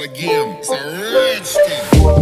again. It's a redskin.